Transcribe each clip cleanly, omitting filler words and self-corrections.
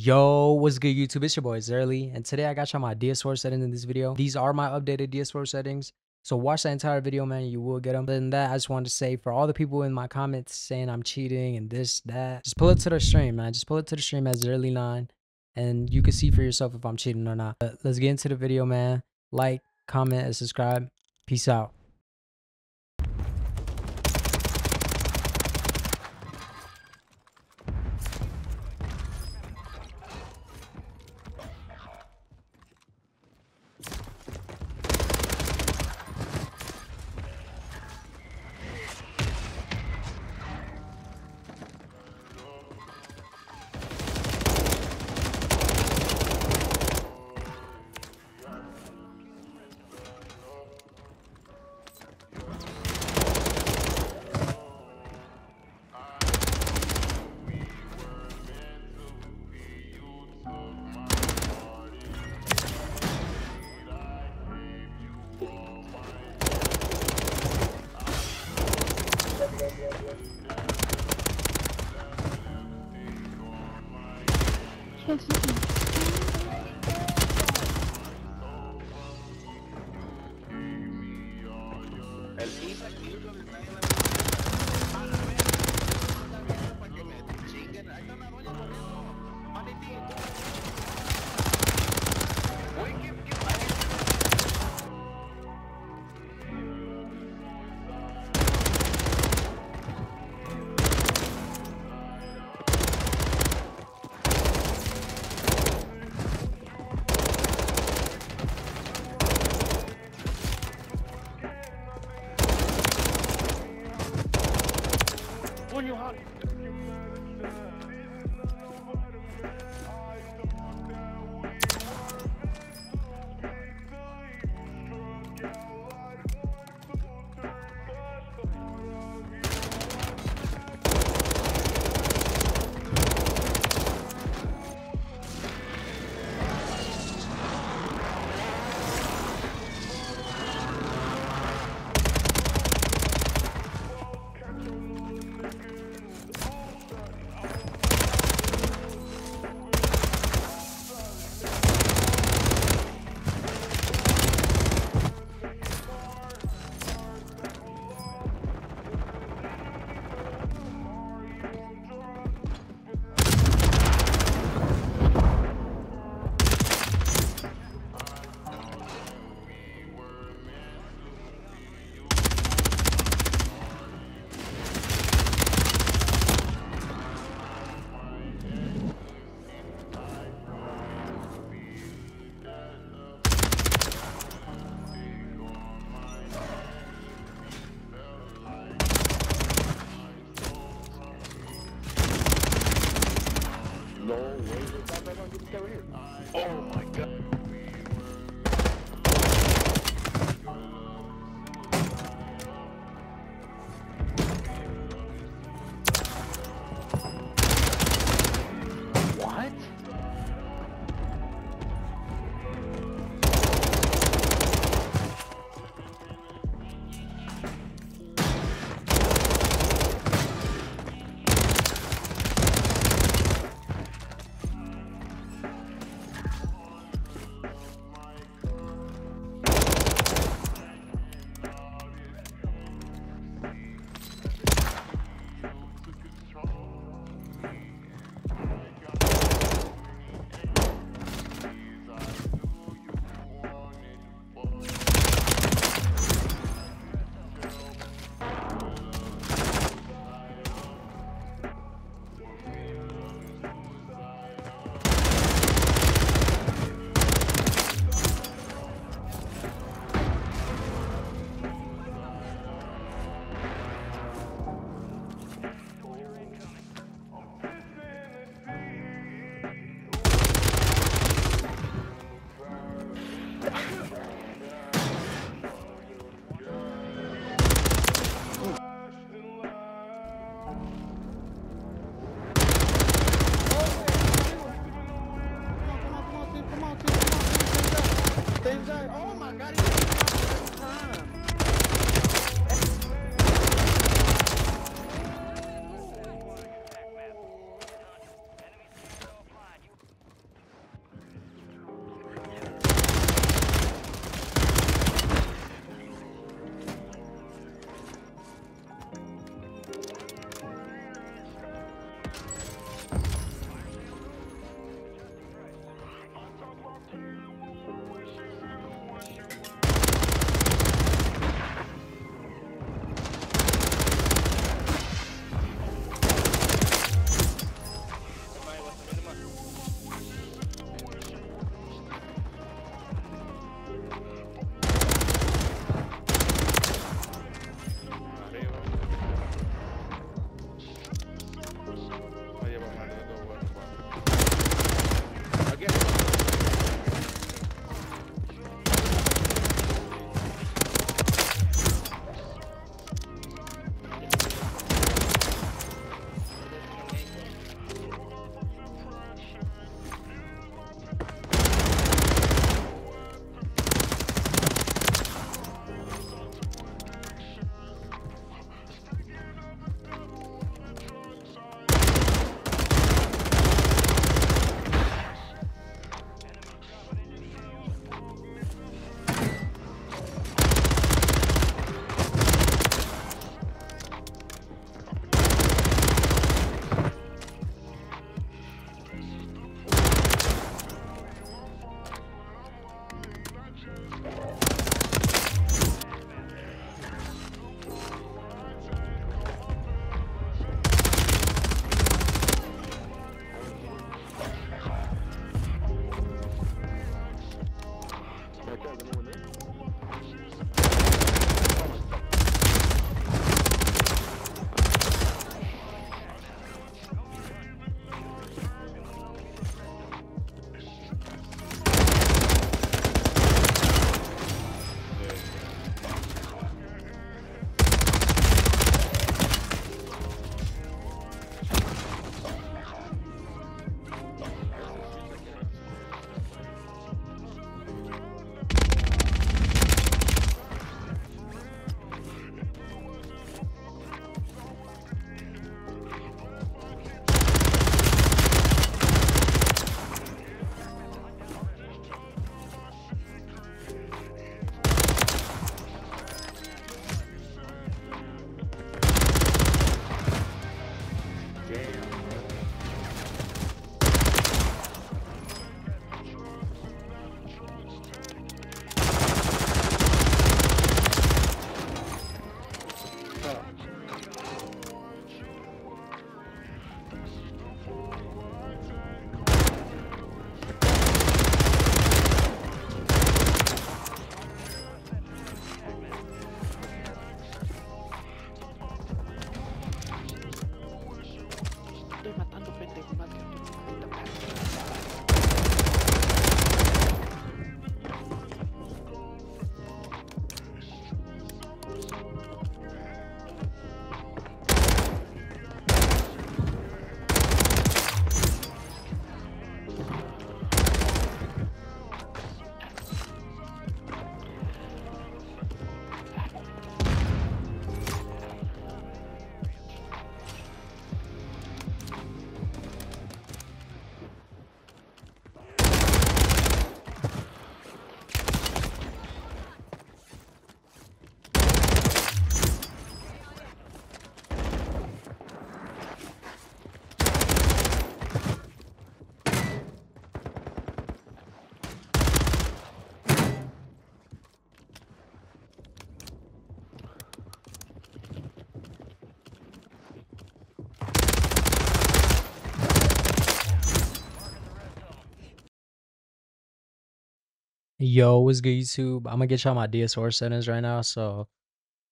Yo, what's good YouTube? It's your boy Zurly, and today I got y'all my ds4 settings in this video. These are my updated ds4 settings, so watch that entire video, man. You will get them. Other than that, I just wanted to say, for all the people in my comments saying I'm cheating and this that, just pull it to the stream, man. Just pull it to the stream at Zurly9 and you can see for yourself if I'm cheating or not. But let's get into the video, man. Like, comment, and subscribe. Peace out. Oh my god. Yo, what's good, YouTube? I'm gonna get y'all my ds4 settings right now. So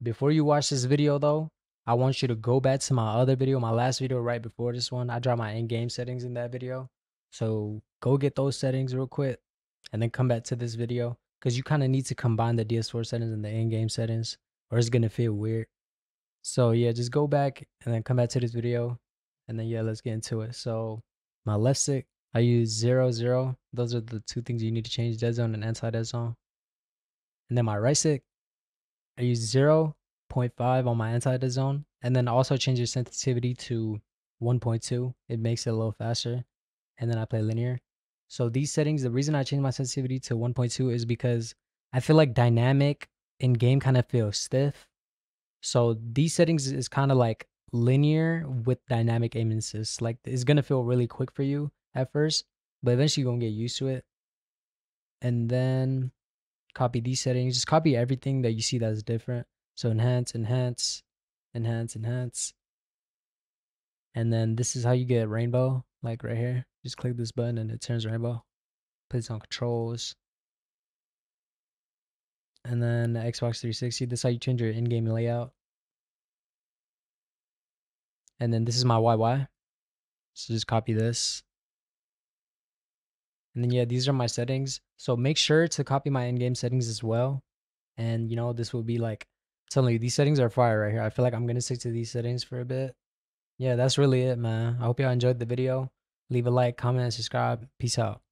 before you watch this video though, I want you to go back to my other video, my last video right before this one. I dropped my in-game settings in that video, so go get those settings real quick and then come back to this video, because you kind of need to combine the ds4 settings and the in-game settings or it's gonna feel weird. So yeah, just go back and then come back to this video, and then yeah, let's get into it. So my left stick, I use 0, 0. Those are the two things you need to change, dead zone and anti-dead zone. And then my right stick, I use 0.5 on my anti-dead zone. And then I also change your sensitivity to 1.2. It makes it a little faster. And then I play linear. So these settings, the reason I changed my sensitivity to 1.2 is because I feel like dynamic in game kind of feels stiff. So these settings is kind of like linear with dynamic aim assist. Like it's going to feel really quick for you at first, but eventually you're gonna get used to it. And then copy these settings, just copy everything that you see that's different. So enhance, enhance, enhance, enhance. And then this is how you get rainbow, like right here. Just click this button and it turns rainbow. Put this on controls. And then Xbox 360, this is how you change your in-game layout. And then this is my YY. So just copy this. And then yeah, these are my settings. So make sure to copy my in-game settings as well. And you know, this will be like, I'm telling you, these settings are fire right here. I feel like I'm gonna stick to these settings for a bit. Yeah, that's really it, man. I hope y'all enjoyed the video. Leave a like, comment, and subscribe. Peace out.